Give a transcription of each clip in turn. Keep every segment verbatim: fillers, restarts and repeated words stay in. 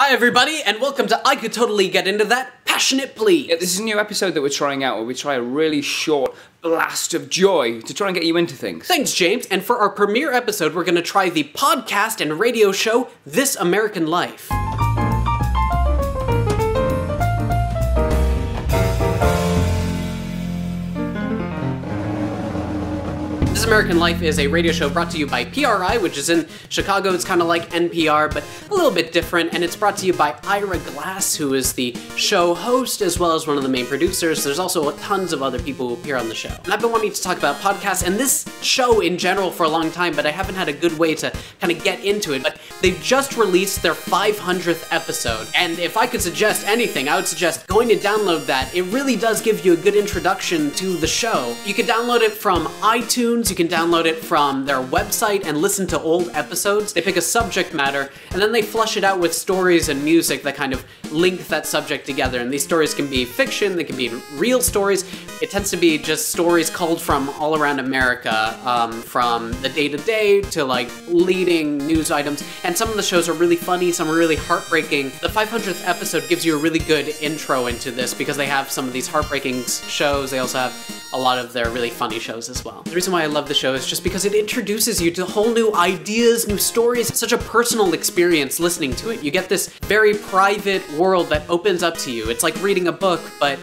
Hi everybody, and welcome to I Could Totally Get Into That, Passionate Please. Yeah, this is a new episode that we're trying out where we try a really short blast of joy to try and get you into things. Thanks, James, and for our premiere episode, we're going to try the podcast and radio show, This American Life. This American Life is a radio show brought to you by P R I, which is in Chicago. It's kind of like N P R, but a little bit different, and it's brought to you by Ira Glass, who is the show host, as well as one of the main producers. There's also tons of other people who appear on the show. And I've been wanting to talk about podcasts and this show in general for a long time, but I haven't had a good way to kind of get into it. But they've just released their five hundredth episode, and if I could suggest anything, I would suggest going to download that. It really does give you a good introduction to the show. You can download it from iTunes. You can download it from their website and listen to old episodes. They pick a subject matter, and then they flush it out with stories and music that kind of link that subject together. And these stories can be fiction, they can be real stories. It tends to be just stories culled from all around America, um, from the day-to-day to, like, leading news items. And some of the shows are really funny, some are really heartbreaking. The five hundredth episode gives you a really good intro into this because they have some of these heartbreaking shows. They also have a lot of their really funny shows as well. The reason why I love the show is just because it introduces you to whole new ideas, new stories. It's such a personal experience listening to it. You get this very private world that opens up to you. It's like reading a book, but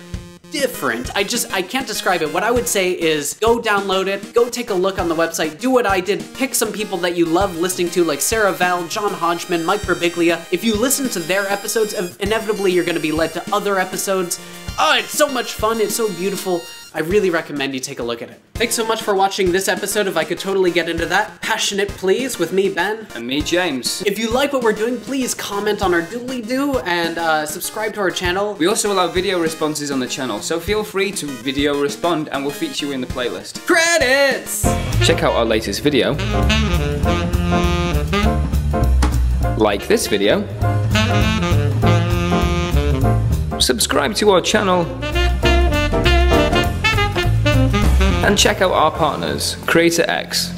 different. I just, I can't describe it. What I would say is go download it, go take a look on the website, do what I did, pick some people that you love listening to, like Sarah Val, John Hodgman, Mike Birbiglia. If you listen to their episodes, inevitably you're going to be led to other episodes. Oh, it's so much fun. It's so beautiful. I really recommend you take a look at it. Thanks so much for watching this episode of I Could Totally Get Into That, Passionate Please, with me, Ben. And me, James. If you like what we're doing, please comment on our doodly-doo and uh, subscribe to our channel. We also allow video responses on the channel, so feel free to video respond and we'll feature you in the playlist. Credits! Check out our latest video. Like this video. Subscribe to our channel. And check out our partners, Creator X.